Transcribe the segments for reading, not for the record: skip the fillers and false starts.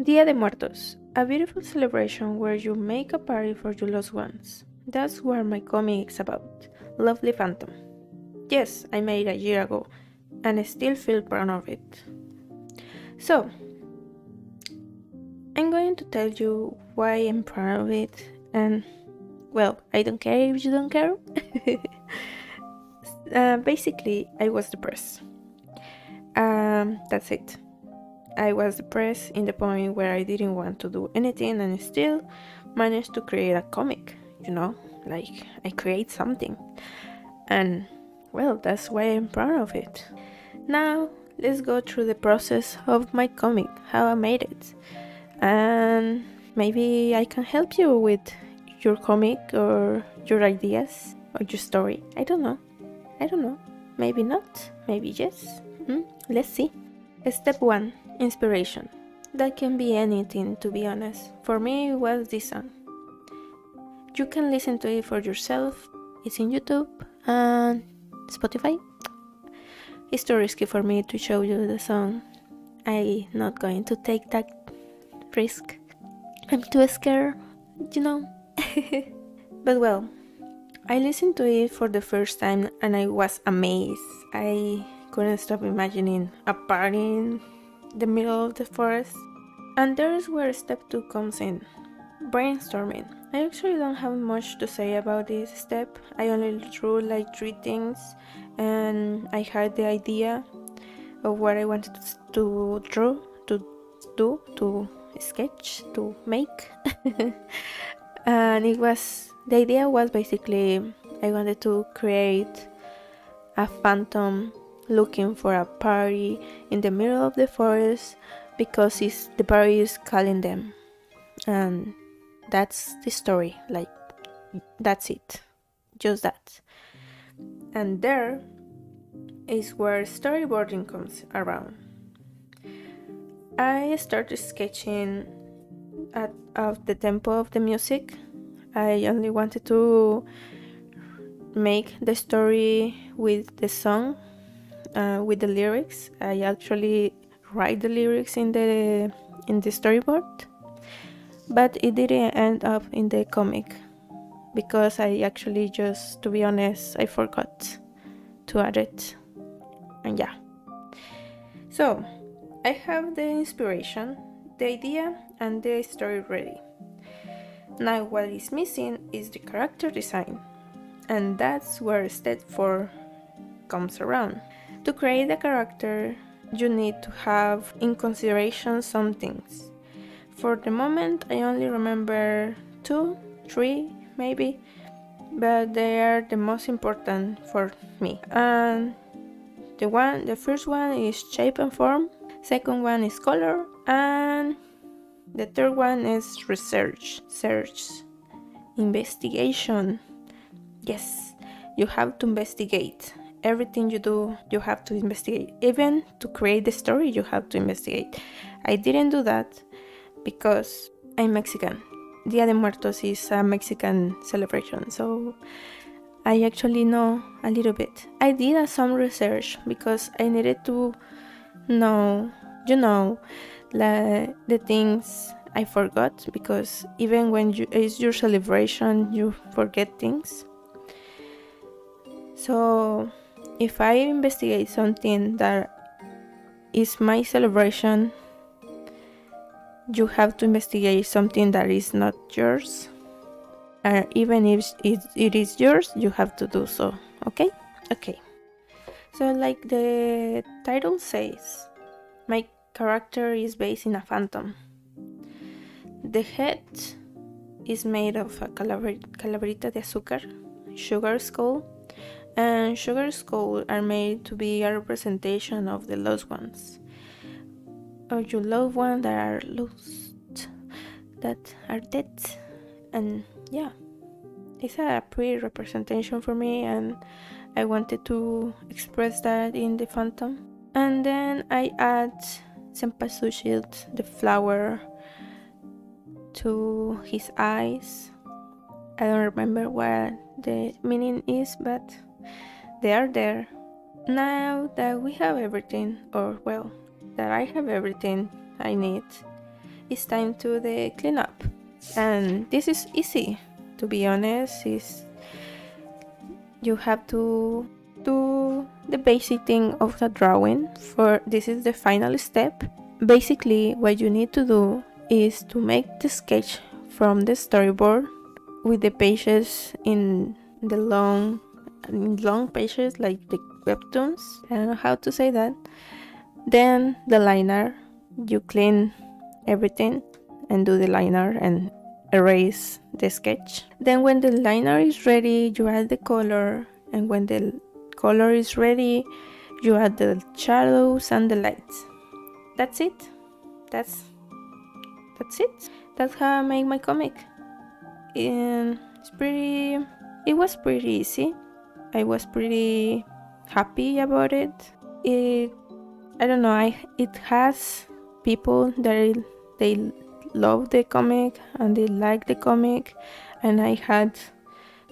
Día de Muertos, a beautiful celebration where you make a party for your loved ones. That's what my comic is about, Lovely Phantom. Yes, I made it a year ago, and I still feel proud of it. So, I'm going to tell you why I'm proud of it, and, well, I don't care if you don't care. Basically, I was depressed. That's it. I was depressed in the point where I didn't want to do anything and still managed to create a comic, you know, like I create something. And well, that's why I'm proud of it. Now, let's go through the process of my comic, how I made it. And maybe I can help you with your comic or your ideas or your story. I don't know. Maybe not, maybe yes. Let's see. Step 1. Inspiration. That can be anything, to be honest. For me, it was this song. You can listen to it for yourself. It's in YouTube and Spotify. It's too risky for me to show you the song. I'm not going to take that risk. I'm too scared, you know. But well, I listened to it for the first time and I was amazed. I couldn't stop imagining a party in the middle of the forest. And there's where step 2 comes in. Brainstorming. I actually don't have much to say about this step. I only drew like 3 things and I had the idea of what I wanted to draw, to do, to sketch, to make. And it was, the idea was basically I wanted to create a phantom looking for a party in the middle of the forest because the party is calling them, and that's the story. Like, that's it, just that. And there is where storyboarding comes around. I started sketching at the tempo of the music. I only wanted to make the story with the song. With the lyrics, I actually write the lyrics in the storyboard, but it didn't end up in the comic because I actually just, to be honest, I forgot to add it. And yeah, so I have the inspiration, the idea, and the story ready. Now what is missing is the character design, and that's where step 4 comes around. To create a character, you need to have in consideration some things. For the moment, I only remember 2, 3 maybe, but they are the most important for me. And the first one is shape and form, second one is color, and the third one is research, search, investigation. Yes, you have to investigate. Everything you do, you have to investigate. Even to create the story, you have to investigate. I didn't do that because I'm Mexican. Día de Muertos is a Mexican celebration, so I actually know a little bit. I did some research because I needed to know, you know, the things I forgot, because even when it's your celebration, you forget things. So if I investigate something that is my celebration, you have to investigate something that is not yours. And even if it is yours, you have to do so, okay? Okay. So like the title says, my character is based in a phantom. The head is made of a calaverita de azúcar, sugar skull. And sugar skulls are made to be a representation of the lost ones, or your loved ones that are lost, that are dead. And yeah, it's a pretty representation for me, and I wanted to express that in the phantom. And then I add sempasuchil, the flower, to his eyes. I don't remember what the meaning is, but they are there. Now that we have everything, or well, that I have everything I need, it's time to the cleanup. And this is easy, to be honest. Is you have to do the basic thing of the drawing, for this is the final step. Basically what you need to do is to make the sketch from the storyboard with the pages in the long pages like the webtoons. I don't know how to say that. Then the liner, you clean everything and do the liner and erase the sketch. Then when the liner is ready, you add the color, and when the color is ready, you add the shadows and the lights. That's it. That's it. That's how I make my comic. And it was pretty easy. I was pretty happy about it. I don't know, it has people that they love the comic and they like the comic, and I had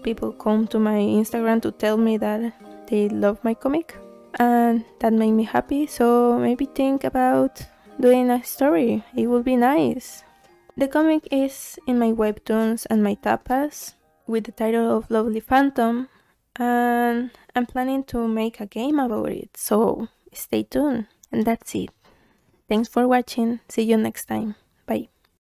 people come to my Instagram to tell me that they love my comic, and that made me happy. So maybe think about doing a story, it would be nice. The comic is in my webtoons and my tapas with the title of Lovely Phantom, and I'm planning to make a game about it, so stay tuned. And that's it. Thanks for watching, see you next time.